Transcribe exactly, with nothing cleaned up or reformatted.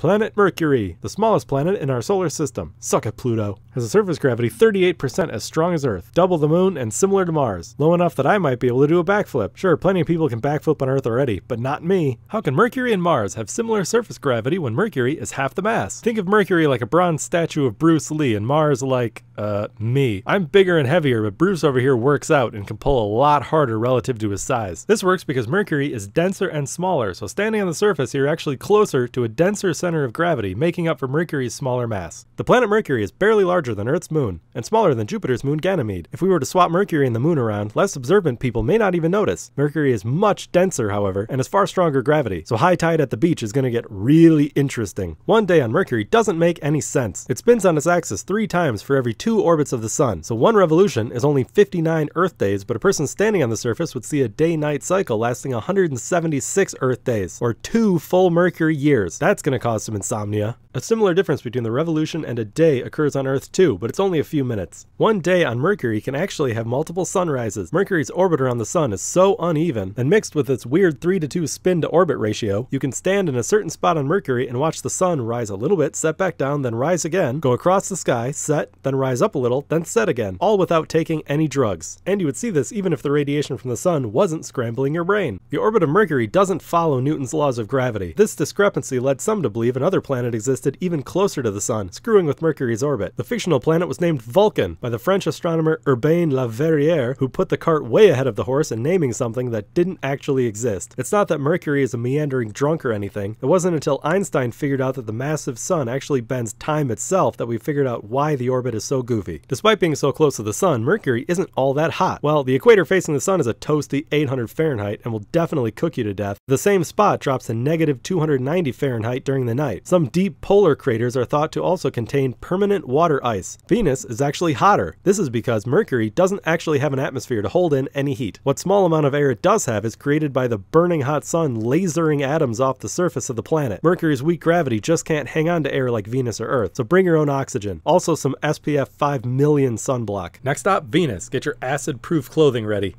Planet Mercury, the smallest planet in our solar system. Suck it, Pluto. Has a surface gravity thirty-eight percent as strong as Earth, double the moon, and similar to Mars. Low enough that I might be able to do a backflip. Sure, plenty of people can backflip on Earth already, but not me. How can Mercury and Mars have similar surface gravity when Mercury is half the mass? Think of Mercury like a bronze statue of Bruce Lee and Mars like, uh, me. I'm bigger and heavier, but Bruce over here works out and can pull a lot harder relative to his size. This works because Mercury is denser and smaller, so standing on the surface you're actually closer to a denser center of gravity, making up for Mercury's smaller mass. The planet Mercury is barely larger than Earth's moon, and smaller than Jupiter's moon Ganymede. If we were to swap Mercury and the moon around, less observant people may not even notice. Mercury is much denser, however, and has far stronger gravity, so high tide at the beach is going to get really interesting. One day on Mercury doesn't make any sense. It spins on its axis three times for every two orbits of the sun, so one revolution is only fifty-nine Earth days, but a person standing on the surface would see a day-night cycle lasting one hundred seventy-six Earth days, or two full Mercury years. That's going to cause some insomnia. A similar difference between the revolution and a day occurs on Earth too, but it's only a few minutes. One day on Mercury can actually have multiple sunrises. Mercury's orbit around the sun is so uneven, and mixed with its weird three to two spin-to-orbit ratio, you can stand in a certain spot on Mercury and watch the sun rise a little bit, set back down, then rise again, go across the sky, set, then rise up a little, then set again, all without taking any drugs. And you would see this even if the radiation from the sun wasn't scrambling your brain. The orbit of Mercury doesn't follow Newton's laws of gravity. This discrepancy led some to believe another planet existed even closer to the sun, screwing with Mercury's orbit. The fictional planet was named Vulcan by the French astronomer Urbain Verriere, who put the cart way ahead of the horse in naming something that didn't actually exist. It's not that Mercury is a meandering drunk or anything. It wasn't until Einstein figured out that the massive sun actually bends time itself that we figured out why the orbit is so goofy. Despite being so close to the sun, Mercury isn't all that hot. Well, the equator facing the sun is a toasty eight hundred Fahrenheit and will definitely cook you to death. The same spot drops to negative two hundred ninety Fahrenheit during the night. Some deep polar craters are thought to also contain permanent water ice. Venus is actually hotter. This is because Mercury doesn't actually have an atmosphere to hold in any heat. What small amount of air it does have is created by the burning hot sun lasering atoms off the surface of the planet. Mercury's weak gravity just can't hang on to air like Venus or Earth, so bring your own oxygen. Also some S P F five million sunblock. Next up, Venus. Get your acid-proof clothing ready.